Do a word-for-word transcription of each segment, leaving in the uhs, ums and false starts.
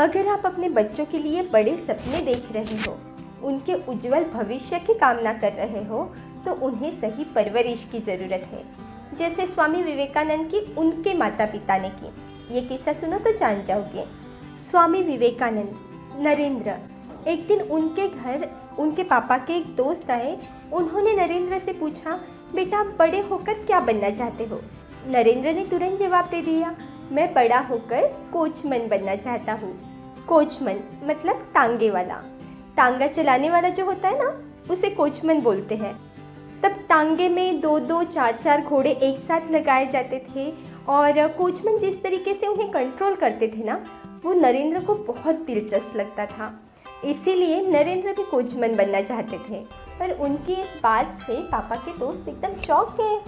अगर आप अपने बच्चों के लिए बड़े सपने देख रहे हो, उनके उज्जवल भविष्य की कामना कर रहे हो, तो उन्हें सही परवरिश की ज़रूरत है, जैसे स्वामी विवेकानंद की उनके माता पिता ने की। ये किस्सा सुनो तो जान जाओगे। स्वामी विवेकानंद नरेंद्र, एक दिन उनके घर उनके पापा के एक दोस्त आए। उन्होंने नरेंद्र से पूछा, बेटा आप बड़े होकर क्या बनना चाहते हो? नरेंद्र ने तुरंत जवाब दे दिया, मैं बड़ा होकर कोचमैन बनना चाहता हूँ। कोचमैन मतलब टांगे वाला, टांगा चलाने वाला जो होता है ना, उसे कोचमैन बोलते हैं। तब टांगे में दो दो चार चार घोड़े एक साथ लगाए जाते थे और कोचमैन जिस तरीके से उन्हें कंट्रोल करते थे ना, वो नरेंद्र को बहुत दिलचस्प लगता था। इसीलिए नरेंद्र भी कोचमैन बनना चाहते थे। पर उनकी इस बात से पापा के दोस्त एकदम चौंक गए।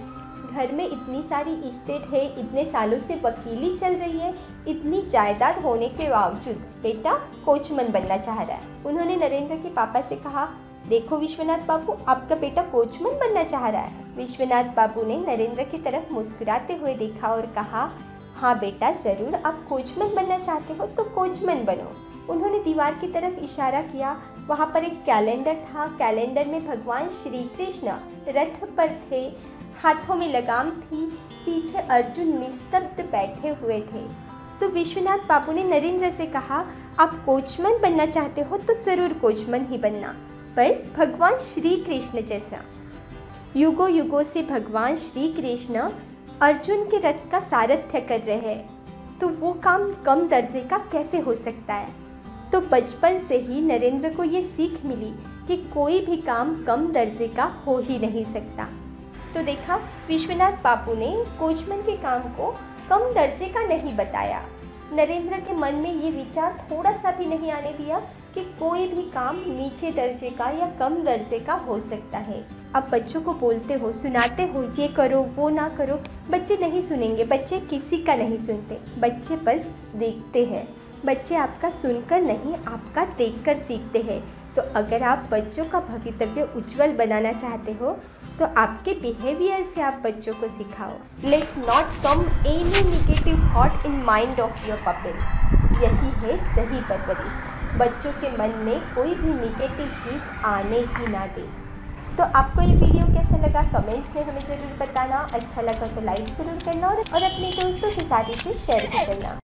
घर में इतनी सारी इस्टेट है, इतने सालों से वकीली चल रही है, इतनी जायदाद होने के बावजूद बेटा कोचमैन बनना चाह रहा है। उन्होंने नरेंद्र के पापा से कहा, देखो विश्वनाथ बाबू, आपका बेटा कोचमैन बनना चाह रहा है। विश्वनाथ बाबू ने नरेंद्र की तरफ मुस्कुराते हुए देखा और कहा, हाँ बेटा ज़रूर, आप कोचमैन बनना चाहते हो तो कोचमैन बनो। उन्होंने दीवार की तरफ इशारा किया। वहाँ पर एक कैलेंडर था। कैलेंडर में भगवान श्री कृष्ण रथ पर थे, हाथों में लगाम थी, पीछे अर्जुन निस्तब्ध बैठे हुए थे। तो विश्वनाथ बाबू ने नरेंद्र से कहा, आप कोचमैन बनना चाहते हो तो ज़रूर कोचमैन ही बनना, पर भगवान श्री कृष्ण जैसा। युगों युगों से भगवान श्री कृष्ण अर्जुन के रथ का सारथ्य कर रहे हैं, तो वो काम कम दर्जे का कैसे हो सकता है? तो बचपन से ही नरेंद्र को ये सीख मिली कि कोई भी काम कम दर्जे का हो ही नहीं सकता। तो देखा, विश्वनाथ बापू ने कोचमैन के काम को कम दर्जे का नहीं बताया। नरेंद्र के मन में ये विचार थोड़ा सा भी नहीं आने दिया कि कोई भी काम नीचे दर्जे का या कम दर्जे का हो सकता है। अब बच्चों को बोलते हो, सुनाते हो, ये करो वो ना करो, बच्चे नहीं सुनेंगे। बच्चे किसी का नहीं सुनते, बच्चे बस देखते हैं। बच्चे आपका सुनकर नहीं, आपका देखकर सीखते हैं। तो अगर आप बच्चों का भवितव्य उज्जवल बनाना चाहते हो तो आपके बिहेवियर से आप बच्चों को सिखाओ। Let not come any negative thought in mind of your puppet. यही है सही परवरिश। बच्चों के मन में कोई भी निगेटिव चीज़ आने ही ना दे। तो आपको ये वीडियो कैसा लगा कमेंट्स में हमें ज़रूर बताना। अच्छा लगा तो लाइक ज़रूर करना और अपने दोस्तों के साथ इसे शेयर भी करना।